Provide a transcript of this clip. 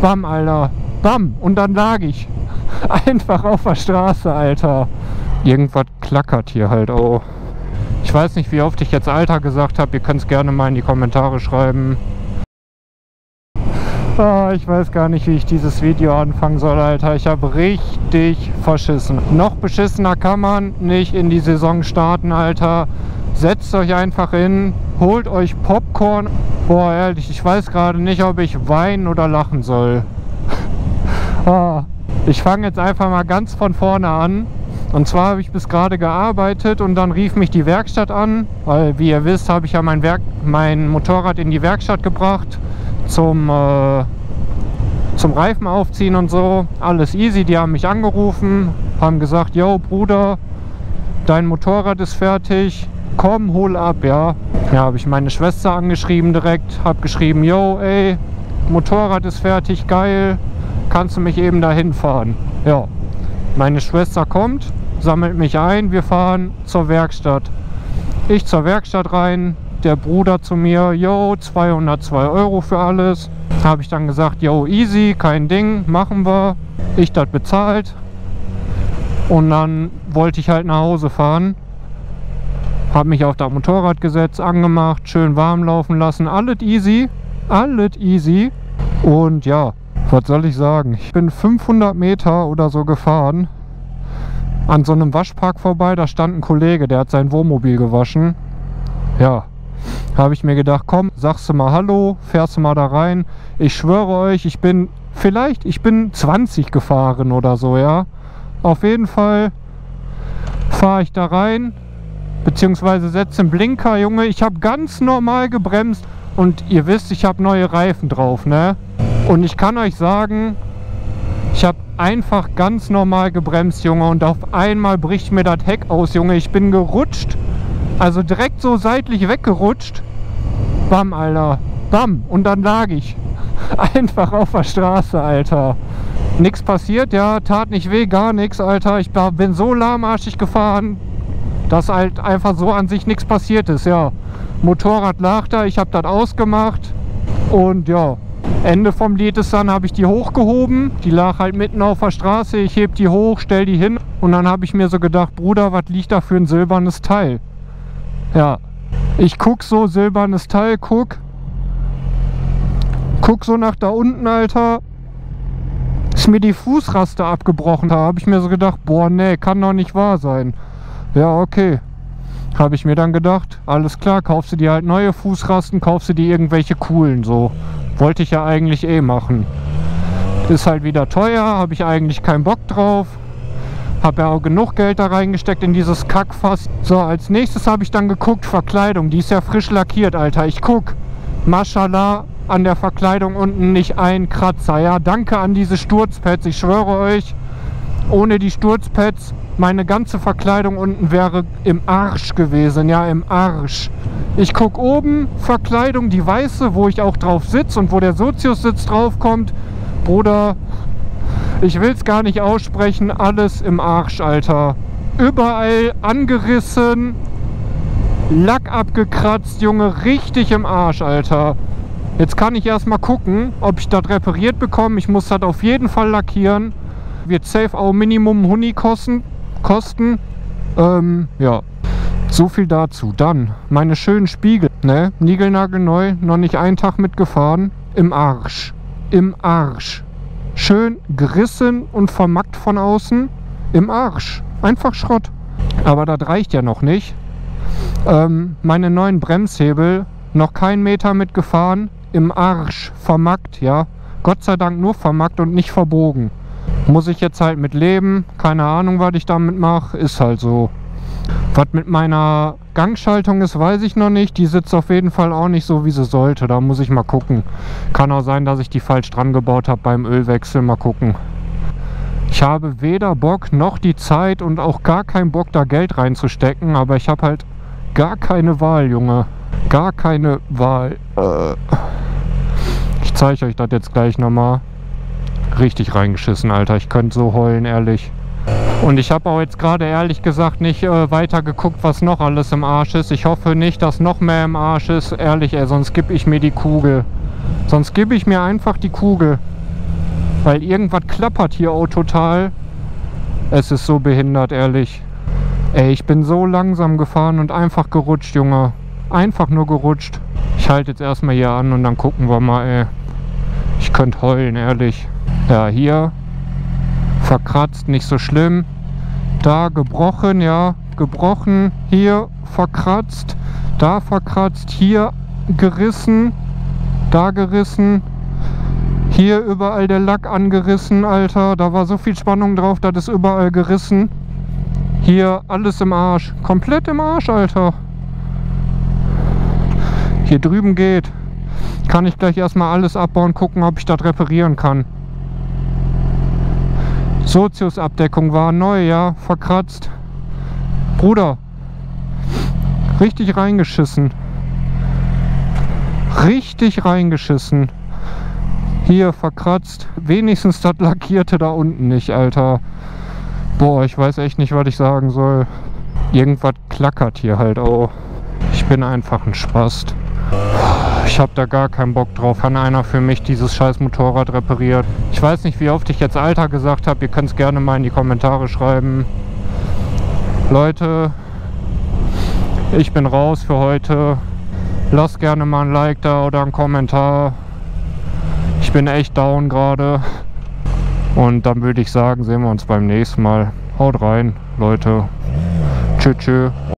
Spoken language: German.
Bam, Alter. Bam. Und dann lag ich. Einfach auf der Straße, Alter. Irgendwas klackert hier halt auch. Ich weiß nicht, wie oft ich jetzt Alter gesagt habe. Ihr könnt es gerne mal in die Kommentare schreiben. Oh, ich weiß gar nicht, wie ich dieses Video anfangen soll, Alter. Ich habe richtig verschissen. Noch beschissener kann man nicht in die Saison starten, Alter. Setzt euch einfach hin, holt euch Popcorn. Boah, ehrlich, ich weiß gerade nicht, ob ich weinen oder lachen soll. Oh. Ich fange jetzt einfach mal ganz von vorne an. Und zwar habe ich bis gerade gearbeitet und dann rief mich die Werkstatt an, weil, wie ihr wisst, habe ich ja mein Motorrad in die Werkstatt gebracht zum Reifen aufziehen und so. Alles easy, die haben mich angerufen, haben gesagt, yo Bruder, dein Motorrad ist fertig, komm, hol ab, ja. Ja, habe ich meine Schwester angeschrieben direkt, habe geschrieben, yo, ey, Motorrad ist fertig, geil, kannst du mich eben dahin fahren, ja. Meine Schwester kommt, sammelt mich ein, wir fahren zur Werkstatt. Ich zur Werkstatt rein, der Bruder zu mir, yo, 202 € für alles. Habe ich dann gesagt, yo, easy, kein Ding, machen wir. Ich das bezahlt. Und dann wollte ich halt nach Hause fahren. Habe mich auf das Motorrad gesetzt, angemacht, schön warm laufen lassen, alles easy, alles easy. Und ja. Was soll ich sagen? Ich bin 500 Meter oder so gefahren an so einem Waschpark vorbei. Da stand ein Kollege, der hat sein Wohnmobil gewaschen. Ja, habe ich mir gedacht, komm, sagst du mal Hallo, fährst du mal da rein. Ich schwöre euch, ich bin 20 gefahren oder so, ja. Auf jeden Fall fahre ich da rein, beziehungsweise setze den Blinker, Junge. Ich habe ganz normal gebremst und ihr wisst, ich habe neue Reifen drauf, ne? Und ich kann euch sagen, ich habe einfach ganz normal gebremst, Junge. Und auf einmal bricht mir das Heck aus, Junge. Ich bin gerutscht. Also direkt so seitlich weggerutscht. Bam, Alter. Bam. Und dann lag ich. Einfach auf der Straße, Alter. Nix passiert, ja. Tat nicht weh, gar nichts, Alter. Ich bin so lahmarschig gefahren, dass halt einfach so an sich nichts passiert ist, ja. Motorrad lag da. Ich habe das ausgemacht. Und ja. Ende vom Lied ist dann, habe ich die hochgehoben, die lag halt mitten auf der Straße, ich heb die hoch, stell die hin und dann habe ich mir so gedacht, Bruder, was liegt da für ein silbernes Teil? Ja, ich guck so, silbernes Teil, guck so nach da unten, Alter, ist mir die Fußraste abgebrochen, da habe ich mir so gedacht, boah, nee, kann doch nicht wahr sein. Ja, okay. Habe ich mir dann gedacht, alles klar, kaufst du dir halt neue Fußrasten, kaufst du dir irgendwelche coolen, so. Wollte ich ja eigentlich eh machen. Ist halt wieder teuer, habe ich eigentlich keinen Bock drauf. Habe ja auch genug Geld da reingesteckt in dieses Kackfass. So, als nächstes habe ich dann geguckt, Verkleidung, die ist ja frisch lackiert, Alter. Ich guck, Maschallah, an der Verkleidung unten nicht ein Kratzer. Ja, danke an diese Sturzpads, ich schwöre euch, ohne die Sturzpads, meine ganze Verkleidung unten wäre im Arsch gewesen, ja, im Arsch. Ich gucke oben, Verkleidung, die weiße, wo ich auch drauf sitze und wo der Sozius-Sitz drauf kommt. Bruder, ich will es gar nicht aussprechen, alles im Arsch, Alter. Überall angerissen, Lack abgekratzt, Junge, richtig im Arsch, Alter. Jetzt kann ich erstmal gucken, ob ich das repariert bekomme. Ich muss das auf jeden Fall lackieren. Wird safe auch Minimum Huni kosten. Ja, so viel dazu. Dann meine schönen Spiegel, ne? Niegelnagelneu, noch nicht einen Tag mitgefahren. Im Arsch. Im Arsch. Schön gerissen und vermackt von außen. Im Arsch. Einfach Schrott. Aber das reicht ja noch nicht. Meine neuen Bremshebel, noch keinen Meter mitgefahren. Im Arsch. Vermackt, ja. Gott sei Dank nur vermackt und nicht verbogen. Muss ich jetzt halt mit leben, keine Ahnung, was ich damit mache, ist halt so. Was mit meiner Gangschaltung ist, weiß ich noch nicht, die sitzt auf jeden Fall auch nicht so, wie sie sollte, da muss ich mal gucken. Kann auch sein, dass ich die falsch dran gebaut habe beim Ölwechsel, mal gucken. Ich habe weder Bock noch die Zeit und auch gar keinen Bock, da Geld reinzustecken, aber ich habe halt gar keine Wahl, Junge. Gar keine Wahl. Ich zeige euch das jetzt gleich nochmal. Richtig reingeschissen, Alter. Ich könnte so heulen, ehrlich. Und ich habe auch jetzt gerade ehrlich gesagt nicht weiter geguckt, was noch alles im Arsch ist. Ich hoffe nicht, dass noch mehr im Arsch ist. Ehrlich, ey, sonst gebe ich mir die Kugel. Sonst gebe ich mir einfach die Kugel. Weil irgendwas klappert hier auch total. Es ist so behindert, ehrlich. Ey, ich bin so langsam gefahren und einfach gerutscht, Junge. Einfach nur gerutscht. Ich halte jetzt erstmal hier an und dann gucken wir mal, ey. Ich könnte heulen, ehrlich. Ja, hier. Verkratzt, nicht so schlimm. Da gebrochen, ja. Gebrochen. Hier verkratzt. Da verkratzt. Hier gerissen. Da gerissen. Hier überall der Lack angerissen, Alter. Da war so viel Spannung drauf, das ist überall gerissen. Hier alles im Arsch. Komplett im Arsch, Alter. Hier drüben geht. Kann ich gleich erstmal alles abbauen, gucken, ob ich das reparieren kann. Sozius-Abdeckung war neu, ja. Verkratzt. Bruder. Richtig reingeschissen. Richtig reingeschissen. Hier verkratzt. Wenigstens das Lackierte da unten nicht, Alter. Boah, ich weiß echt nicht, was ich sagen soll. Irgendwas klackert hier halt auch. Ich bin einfach ein Spast. Ich habe da gar keinen Bock drauf. Kann einer für mich dieses scheiß Motorrad repariert? Ich weiß nicht, wie oft ich jetzt Alter gesagt habe. Ihr könnt es gerne mal in die Kommentare schreiben. Leute, ich bin raus für heute. Lasst gerne mal ein Like da oder einen Kommentar. Ich bin echt down gerade und dann würde ich sagen, sehen wir uns beim nächsten Mal. Haut rein, Leute. Tschö, tschö.